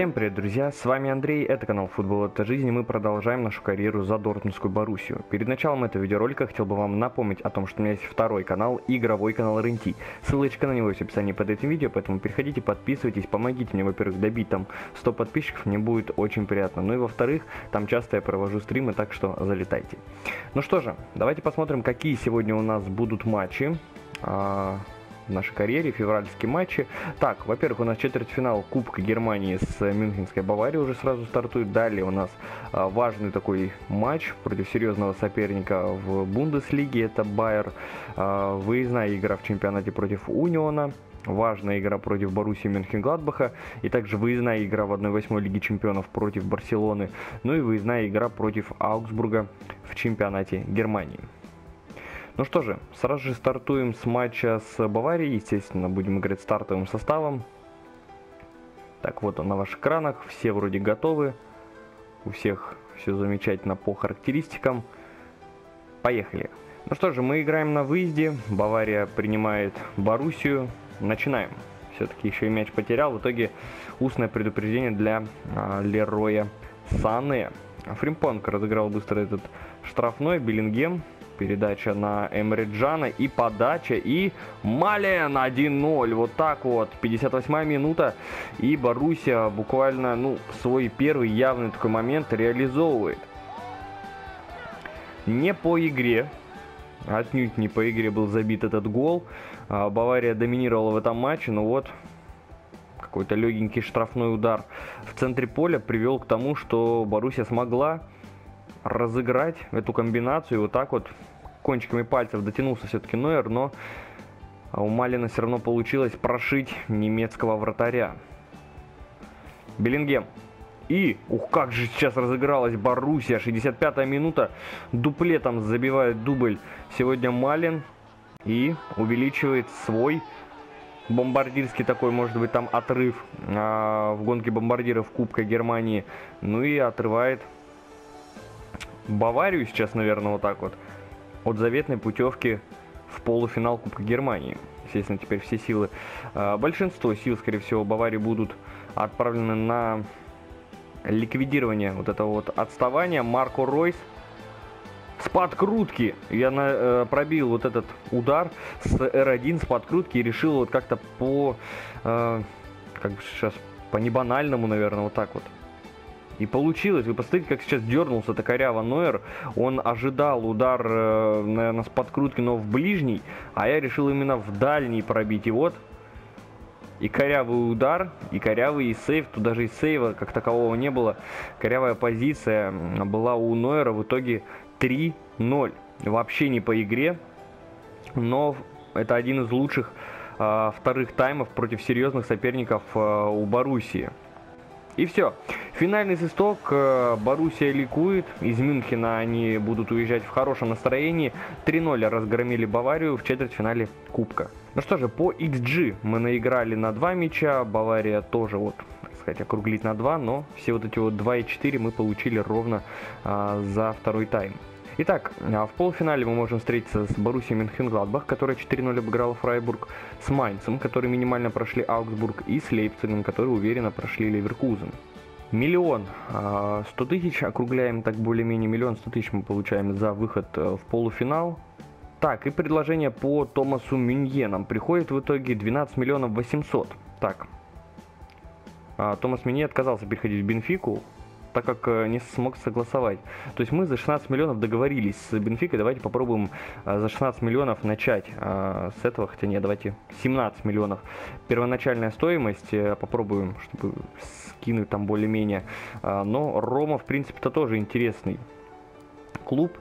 Всем привет, друзья, с вами Андрей, это канал Футбол это жизнь, и мы продолжаем нашу карьеру за дортмундскую Боруссию. Перед началом этого видеоролика хотел бы вам напомнить о том, что у меня есть второй канал, игровой канал РЕНТИ. Ссылочка на него есть в описании под этим видео, поэтому переходите, подписывайтесь, помогите мне, во-первых, добить там 100 подписчиков, мне будет очень приятно. Ну и во-вторых, там часто я провожу стримы, так что залетайте. Ну что же, давайте посмотрим, какие сегодня у нас будут матчи в нашей карьере, февральские матчи. Так, во-первых, у нас четвертьфинал Кубка Германии с Мюнхенской Баварией уже сразу стартует. Далее у нас важный такой матч против серьезного соперника в Бундеслиге, это Байер. Выездная игра в чемпионате против Униона. Важная игра против Боруссии Мёнхенгладбаха. И также выездная игра в 1/8 Лиги Чемпионов против Барселоны. Ну и выездная игра против Аугсбурга в чемпионате Германии. Ну что же, сразу же стартуем с матча с Баварией, естественно, будем играть стартовым составом. Так, вот он на ваших экранах, все вроде готовы, у всех все замечательно по характеристикам. Поехали. Ну что же, мы играем на выезде, Бавария принимает Боруссию, начинаем. Все-таки еще и мяч потерял, в итоге устное предупреждение для Лероя Сане. Фримпонг разыграл быстро этот штрафной, Беллингем. Передача на Эмриджана и подача, и Малин 1-0, вот так вот, 58-я минута, и Боруссия буквально, ну, свой первый явный такой момент реализовывает. Не по игре, отнюдь не по игре был забит этот гол, Бавария доминировала в этом матче, но вот какой-то легенький штрафной удар в центре поля привел к тому, что Боруссия смогла разыграть эту комбинацию. Вот так вот кончиками пальцев дотянулся все-таки Нойер, но у Малина все равно получилось прошить немецкого вратаря. Беллингем. И, ух, как же сейчас разыгралась Боруссия. 65-я минута. Дуплетом забивает дубль сегодня Малин. И увеличивает свой бомбардирский такой, может быть, там отрыв в гонке бомбардиров Кубка Германии. Ну и отрывает Баварию сейчас, наверное, вот так вот от заветной путевки в полуфинал Кубка Германии. Естественно, теперь все силы, большинство сил, скорее всего, Баварии будут отправлены на ликвидирование вот этого вот отставания. Марко Ройс с подкрутки. Я пробил вот этот удар с R1 с подкрутки и решил вот как-то по, как бы сейчас, по небанальному, наверное, вот так вот. И получилось, вы посмотрите, как сейчас дернулся коряво Нойер, он ожидал удар, наверное, с подкрутки, но в ближний, а я решил именно в дальний пробить, и вот, и корявый удар, и корявый, и сейв, тут даже и сейва как такового не было, корявая позиция была у Нойера, в итоге 3-0, вообще не по игре, но это один из лучших вторых таймов против серьезных соперников у Боруссии. И все. Финальный свисток. Боруссия ликует. Из Мюнхена они будут уезжать в хорошем настроении. 3-0 разгромили Баварию в четвертьфинале Кубка. Ну что же, по XG мы наиграли на 2 мяча. Бавария тоже, вот, так сказать, округлить на 2. Но все вот эти вот 2,4 мы получили ровно за второй тайм. Итак, в полуфинале мы можем встретиться с Боруссией Мюнхенгладбах, которая 4-0 обыграла Фрайбург, с Майнцем, которые минимально прошли Аугсбург, и с Лейпцигом, которые уверенно прошли Ливеркузен. 1 100 000, округляем так более-менее, 1 100 000 мы получаем за выход в полуфинал. Так, и предложение по Томасу Мюнье нам приходит в итоге 12 800 000. Так, Томас Мюнье отказался переходить в Бенфику, так как не смог согласовать. То есть мы за 16 миллионов договорились с Бенфикой. Давайте попробуем за 16 миллионов начать с этого. Хотя нет, давайте 17 миллионов. Первоначальная стоимость. Попробуем, чтобы скинуть там более-менее. Но Рома, в принципе-то, тоже интересный клуб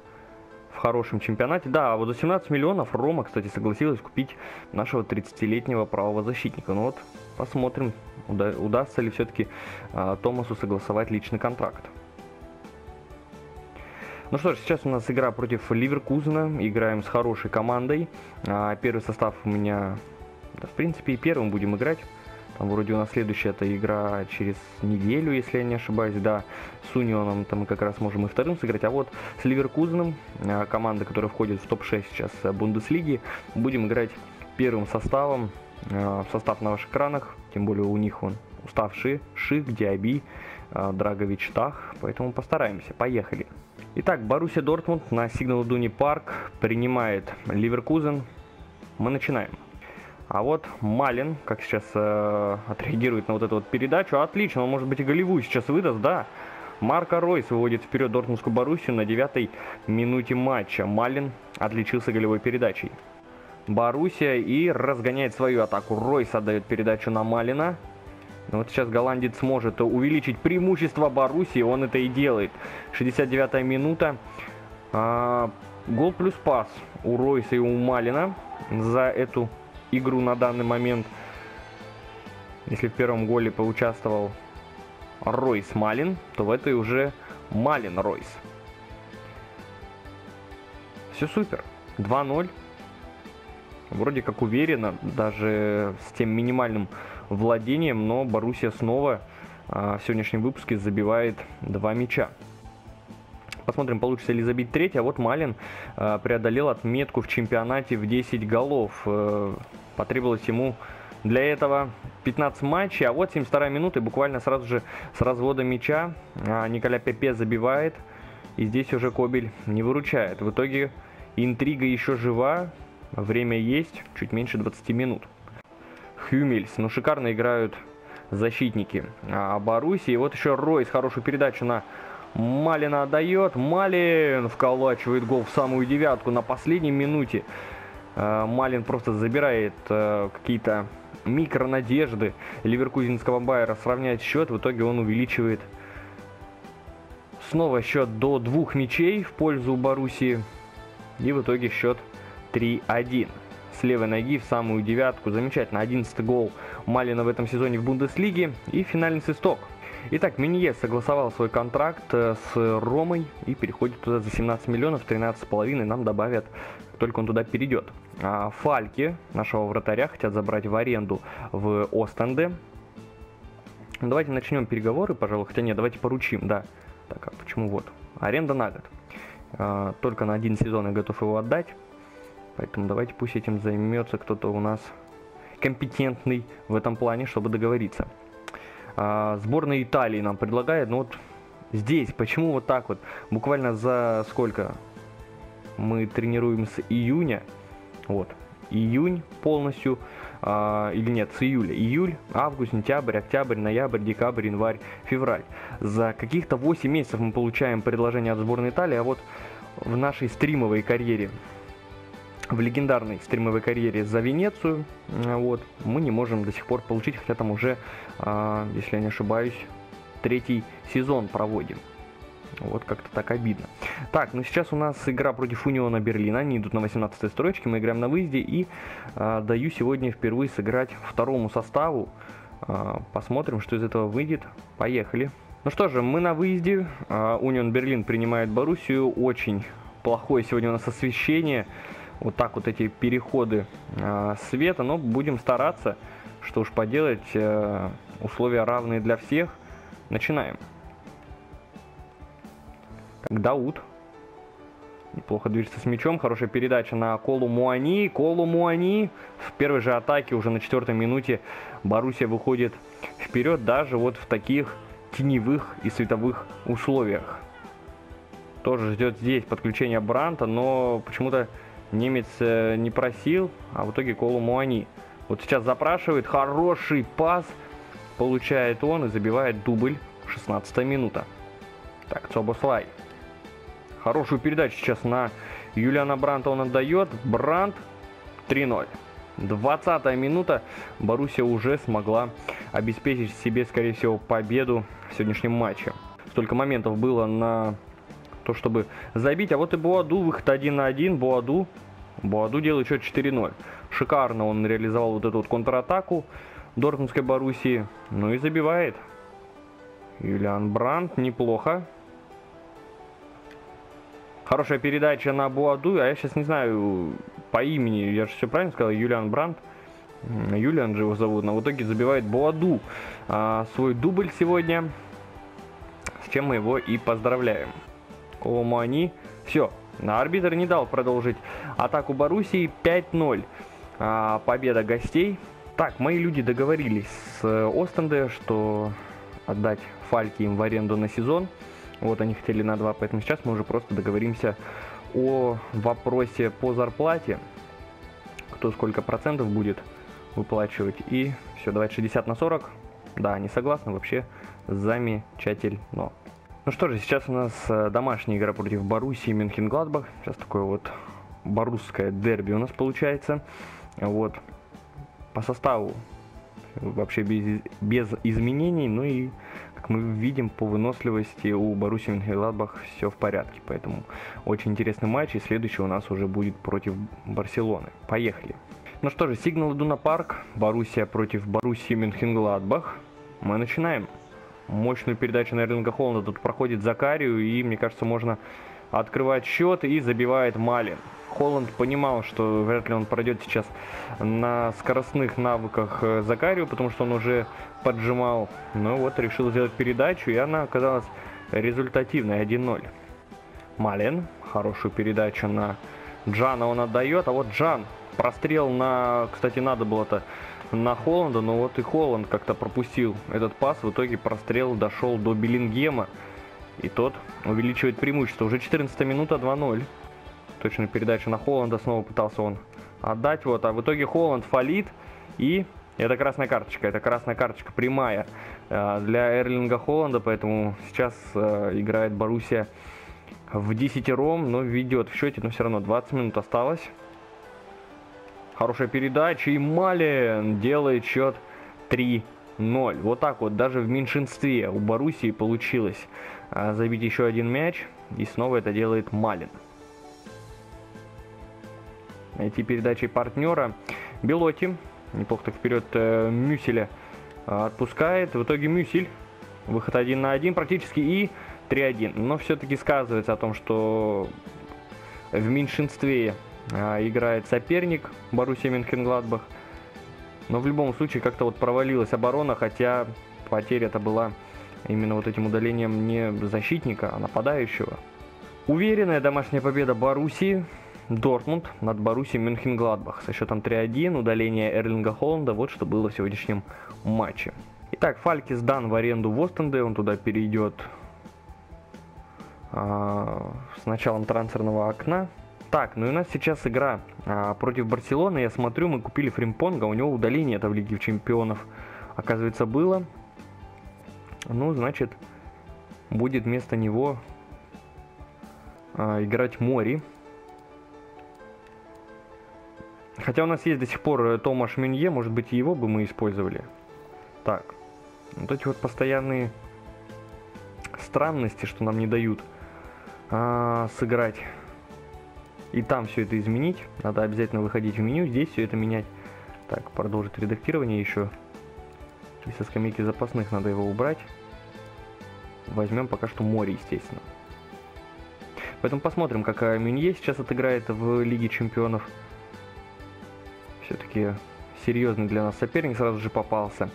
в хорошем чемпионате. Да, вот за 17 миллионов Рома, кстати, согласилась купить нашего 30-летнего правого защитника. Ну вот, посмотрим, удастся ли все-таки Томасу согласовать личный контракт. Ну что ж, сейчас у нас игра против Ливеркузена. Играем с хорошей командой. Первый состав у меня, да, в принципе, и первым будем играть. Там вроде у нас следующая эта игра через неделю, если я не ошибаюсь. Да, с Унионом там мы как раз можем и вторым сыграть. А вот с Ливеркузеном, команда, которая входит в топ-6 сейчас Бундеслиги, будем играть первым составом. Состав на ваших экранах, тем более у них он уставшие, Ших, Диаби, Драгович, Тах, поэтому постараемся, поехали. Итак, Боруссия Дортмунд на Сигнал Идуна Парк принимает Ливеркузен, мы начинаем. А вот Малин, как сейчас отреагирует на вот эту вот передачу, отлично, он может быть и голевую сейчас выдаст, да. Марко Ройс выводит вперед дортмундскую Боруссию на 9-й минуте матча. Малин отличился голевой передачей. Боруссия и разгоняет свою атаку. Ройс отдает передачу на Малина. Но вот сейчас голландец сможет увеличить преимущество Боруссии, он это и делает. 69-я минута. Гол плюс пас у Ройса и у Малина за эту игру на данный момент. Если в первом голе поучаствовал Ройс Малин, то в этой уже Малин Ройс. Все супер. 2-0. Вроде как уверенно, даже с тем минимальным владением, но Боруссия снова в сегодняшнем выпуске забивает два мяча. Посмотрим, получится ли забить третий. А вот Малин преодолел отметку в чемпионате в 10 голов. Потребовалось ему для этого 15 матчей. А вот 72-я минута, и буквально сразу же с развода мяча Николя Пепе забивает. И здесь уже Кобель не выручает. В итоге интрига еще жива. Время есть, чуть меньше 20 минут. Хюмельс, ну шикарно играют защитники Боруссии. И вот еще Ройс хорошую передачу на Малина отдает. Малин вколачивает гол в самую девятку на последней минуте. Малин просто забирает какие-то микронадежды ливеркузенского Байера сравнять счет. В итоге он увеличивает снова счет до двух мячей в пользу Боруссии. И в итоге счет 3-1. С левой ноги в самую девятку. Замечательно. 11-й гол Малина в этом сезоне в Бундеслиге. И финальный свисток. Итак, Мюнье согласовал свой контракт с Ромой и переходит туда за 17 миллионов, 13,5 нам добавят, только он туда перейдет. А Фальки, нашего вратаря, хотят забрать в аренду в Остенде. Давайте начнем переговоры, пожалуй, хотя нет, давайте поручим, да. Так, а почему вот? Аренда на год. Только на один сезон я готов его отдать, поэтому давайте пусть этим займется кто-то у нас компетентный в этом плане, чтобы договориться. Сборная Италии нам предлагает, ну вот здесь, почему вот так вот, буквально за сколько мы тренируем с июня, вот, июнь полностью, или нет, с июля, июль, август, сентябрь, октябрь, ноябрь, декабрь, январь, февраль, за каких-то 8 месяцев мы получаем предложение от сборной Италии, а вот в нашей стримовой карьере, в легендарной стримовой карьере за Венецию, вот, мы не можем до сих пор получить, хотя там уже, если я не ошибаюсь, 3-й сезон проводим. Вот как-то так обидно. Так, ну сейчас у нас игра против Униона Берлина, они идут на 18-й строчке, мы играем на выезде и даю сегодня впервые сыграть второму составу. Посмотрим, что из этого выйдет. Поехали. Ну что же, мы на выезде, Унион Берлин принимает Боруссию, очень плохое сегодня у нас освещение. Вот так вот эти переходы света, но будем стараться, что уж поделать, условия равные для всех. Начинаем. Так, Дауд. Неплохо движется с мячом, хорошая передача на Колу Муани. Колу Муани в первой же атаке, уже на 4-й минуте Боруссия выходит вперед, даже вот в таких теневых и световых условиях. Тоже ждет здесь подключение Бранта, но почему-то немец не просил, а в итоге Кола Муани. Вот сейчас запрашивает, хороший пас получает он и забивает дубль, 16-я минута. Так, Собослаи. Хорошую передачу сейчас на Юлиана Бранта он отдает. Бранд 3-0. 20-я минута. Боруссия уже смогла обеспечить себе, скорее всего, победу в сегодняшнем матче. Столько моментов было на то, чтобы забить. А вот и Буаду, выход 1 на 1. Буаду делает счет 4-0. Шикарно он реализовал вот эту вот контратаку дортмундской Боруссии. Ну и забивает Юлиан Бранд. Неплохо. Хорошая передача на Буаду. А я сейчас не знаю по имени. Я же все правильно сказал. Юлиан Бранд. Юлиан же его зовут. Но в итоге забивает Буаду свой дубль сегодня. С чем мы его и поздравляем. Кола Муани. Все. Арбитр не дал продолжить атаку Боруссии. 5-0. Победа гостей. Так, мои люди договорились с Остенде, что отдать Фальки им в аренду на сезон. Вот они хотели на 2, поэтому сейчас мы уже просто договоримся о вопросе по зарплате. Кто сколько процентов будет выплачивать. И все, давайте 60/40. Да, они согласны, вообще замечательно. Ну что же, сейчас у нас домашняя игра против Боруссии Мюнхенгладбах. Сейчас такое вот борусское дерби у нас получается. Вот. По составу вообще без изменений. Ну и, как мы видим, по выносливости у Боруссии Мюнхенгладбах все в порядке. Поэтому очень интересный матч. И следующий у нас уже будет против Барселоны. Поехали. Ну что же, Сигнал Идуна Парк. Боруссия против Боруссии Мюнхенгладбах. Мы начинаем. Мощную передачу на Эрлинга Холанда тут проходит Закарию. И, мне кажется, можно открывать счет. И забивает Малин. Холанд понимал, что вряд ли он пройдет сейчас на скоростных навыках Закарию, потому что он уже поджимал. Ну вот, решил сделать передачу, и она оказалась результативной. 1-0. Малин. Хорошую передачу на Джана он отдает. А вот Джан прострел на... Кстати, надо было-то на Холланда, но вот и Холланд как-то пропустил этот пас. В итоге прострел дошел до Беллингема. И тот увеличивает преимущество. Уже 14 минута, 2-0. Точную передачу на Холланда снова пытался он отдать. Вот, а в итоге Холланд фалит. И это красная карточка. Это красная карточка прямая для Эрлинга Холланда. Поэтому сейчас играет Боруссия в десятером. Но ведет в счете. Но все равно 20 минут осталось. Хорошая передача, и Малин делает счет 3-0. Вот так вот, даже в меньшинстве у Боруссии получилось забить еще один мяч. И снова это делает Малин. Эти передачи партнера Белоти. Неплохо так вперед Мюселя отпускает. В итоге Мюсель. Выход 1 на 1 практически и 3-1. Но все-таки сказывается о том, что в меньшинстве играет соперник Боруссия Мюнхенгладбах. Но в любом случае как-то вот провалилась оборона, хотя потеря-то была именно вот этим удалением не защитника, а нападающего. Уверенная домашняя победа Боруссии Дортмунд над Боруссией Мюнхенгладбах со счетом 3-1, удаление Эрлинга Холланда. Вот что было в сегодняшнем матче. Итак, Фальки сдан в аренду в Остенде, он туда перейдет с началом трансферного окна. Так, ну и у нас сейчас игра против Барселоны. Я смотрю, мы купили Фримпонга, у него удаление это в Лиге Чемпионов, оказывается, было. Ну, значит, будет вместо него играть Мори. Хотя у нас есть до сих пор Томаш Мюнье, может быть, его бы мы использовали. Так, вот эти вот постоянные странности, что нам не дают сыграть. И там все это изменить. Надо обязательно выходить в меню. Здесь все это менять. Так, продолжить редактирование еще. И со скамейки запасных надо его убрать. Возьмем пока что Море, естественно. Поэтому посмотрим, как Мюнье сейчас отыграет в Лиге Чемпионов. Все-таки серьезный для нас соперник сразу же попался.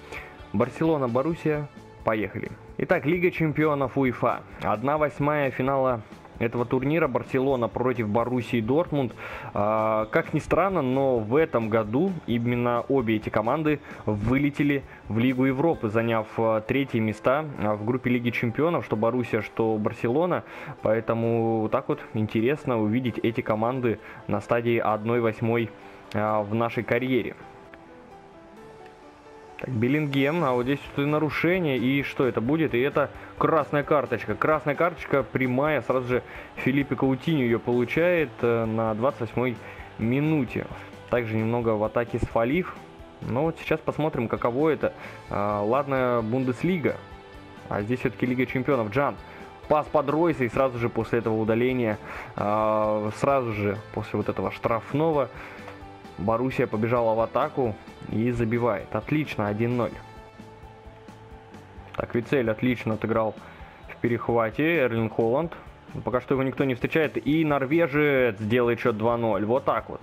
Барселона, Боруссия. Поехали. Итак, Лига Чемпионов УЕФА. 1/8 финала этого турнира, Барселона против Боруссии Дортмунд. Как ни странно, но в этом году именно обе эти команды вылетели в Лигу Европы, заняв 3-е места в группе Лиги Чемпионов, что Боруссия, что Барселона. Поэтому так вот интересно увидеть эти команды на стадии 1/8 в нашей карьере. Беллингем, а вот здесь что-то нарушение, и что это будет? И это красная карточка. Красная карточка прямая, сразу же Филиппе Каутиньо ее получает на 28-й минуте. Также немного в атаке сфалив. Но вот сейчас посмотрим, каково это. Ладно, Бундеслига, а здесь все-таки Лига Чемпионов. Джан. Пас под Ройса, и сразу же после этого удаления, сразу же после вот этого штрафного, Боруссия побежала в атаку и забивает. Отлично, 1-0. Так, Вицель отлично отыграл в перехвате. Эрлинг Холанд. Пока что его никто не встречает. И норвежец делает счет 2-0. Вот так вот.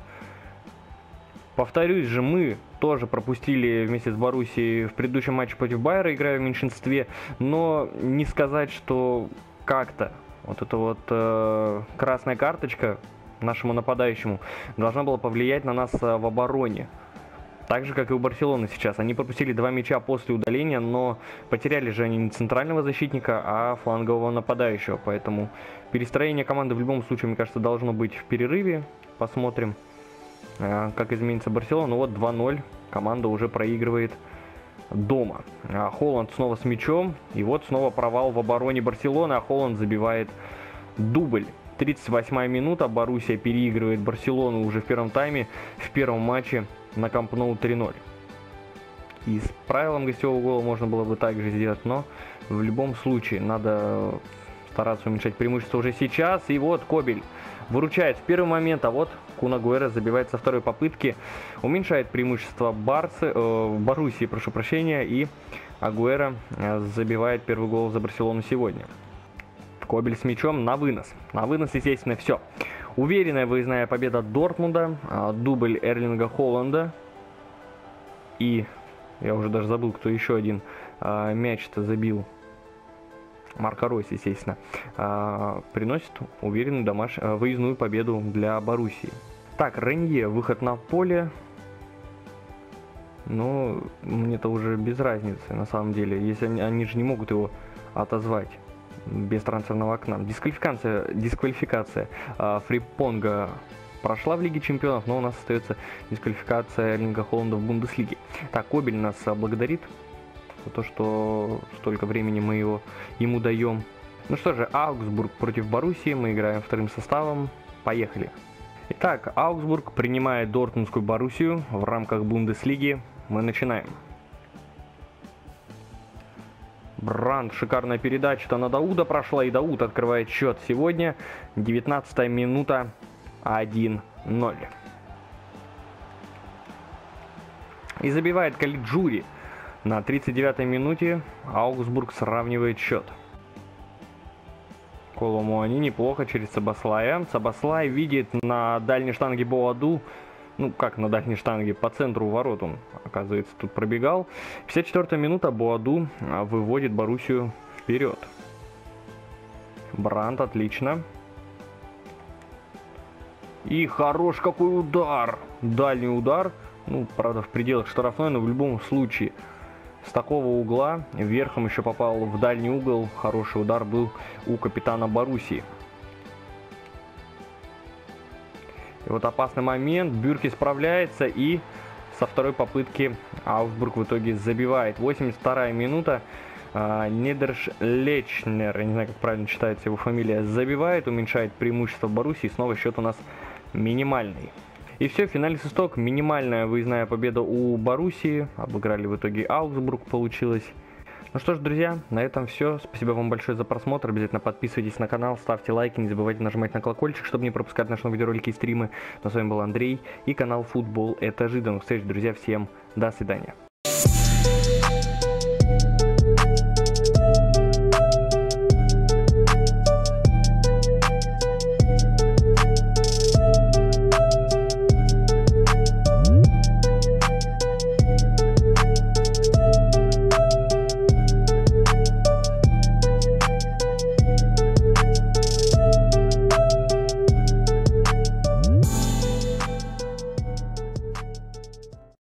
Повторюсь же, мы тоже пропустили вместе с Боруссией в предыдущем матче против Байера, играя в меньшинстве. Но не сказать, что как-то вот эта вот красная карточка нашему нападающему должна была повлиять на нас в обороне. Так же, как и у Барселоны сейчас. Они пропустили два мяча после удаления, но потеряли же они не центрального защитника, а флангового нападающего. Поэтому перестроение команды в любом случае, мне кажется, должно быть в перерыве. Посмотрим, как изменится Барселона. Вот 2-0. Команда уже проигрывает дома. Холанд снова с мячом. И вот снова провал в обороне Барселоны, а Холанд забивает дубль. 38-я минута. Боруссия переигрывает Барселону уже в первом тайме, в первом матче на Камп Ноу 3-0. И с правилом гостевого гола можно было бы также сделать, но в любом случае надо стараться уменьшать преимущество уже сейчас. И вот Кобель выручает в первый момент, а вот Кун Агуэро забивает со второй попытки. Уменьшает преимущество Боруссии, прошу прощения, и Агуэро забивает первый гол за Барселону сегодня. Кобель с мячом на вынос. На вынос, естественно, все. Уверенная выездная победа Дортмунда. Дубль Эрлинга Холанда. И я уже даже забыл, кто еще один мяч-то забил. Марко Ройс, естественно. Приносит уверенную выездную победу для Боруссии. Так, Ренье, выход на поле. Ну, мне-то уже без разницы, на самом деле. Если они же не могут его отозвать без трансферного окна. Дисквалификация Фримпонга прошла в Лиге Чемпионов, но у нас остается дисквалификация Эрлинга Холанда в Бундеслиге. Так, Кобель нас благодарит за то, что столько времени мы ему даем. Ну что же, Аугсбург против Боруссии. Мы играем вторым составом. Поехали. Итак, Аугсбург принимает Дортмундскую Боруссию в рамках Бундеслиги. Мы начинаем. Бранд, шикарная передача-то на Дауда прошла, и Дауд открывает счет сегодня. 19-я минута, 1-0. И забивает Калиджури. На 39-й минуте Аугсбург сравнивает счет. Кола Муани неплохо через Собослая. Собослай видит на дальней штанге Буаду. Ну, как на дальней штанге, по центру ворот он, оказывается, тут пробегал. 54-я минута, Буаду выводит Боруссию вперед. Бранд, отлично. И хорош какой удар! Дальний удар, ну, правда, в пределах штрафной, но в любом случае. С такого угла, верхом еще попал в дальний угол, хороший удар был у капитана Боруссии. И вот опасный момент, Бюрки справляется, и со второй попытки Аугсбург в итоге забивает. 82-я минута, Недершлечнер, я не знаю, как правильно читается его фамилия, забивает, уменьшает преимущество Боруссии, и снова счет у нас минимальный. И все, финальный свисток, минимальная выездная победа у Боруссии, обыграли в итоге Аугсбург, получилось. Ну что ж, друзья, на этом все. Спасибо вам большое за просмотр. Обязательно подписывайтесь на канал, ставьте лайки, не забывайте нажимать на колокольчик, чтобы не пропускать наши новые видеоролики и стримы. Но с вами был Андрей и канал Футбол это жизнь. До новых встреч, друзья, всем до свидания.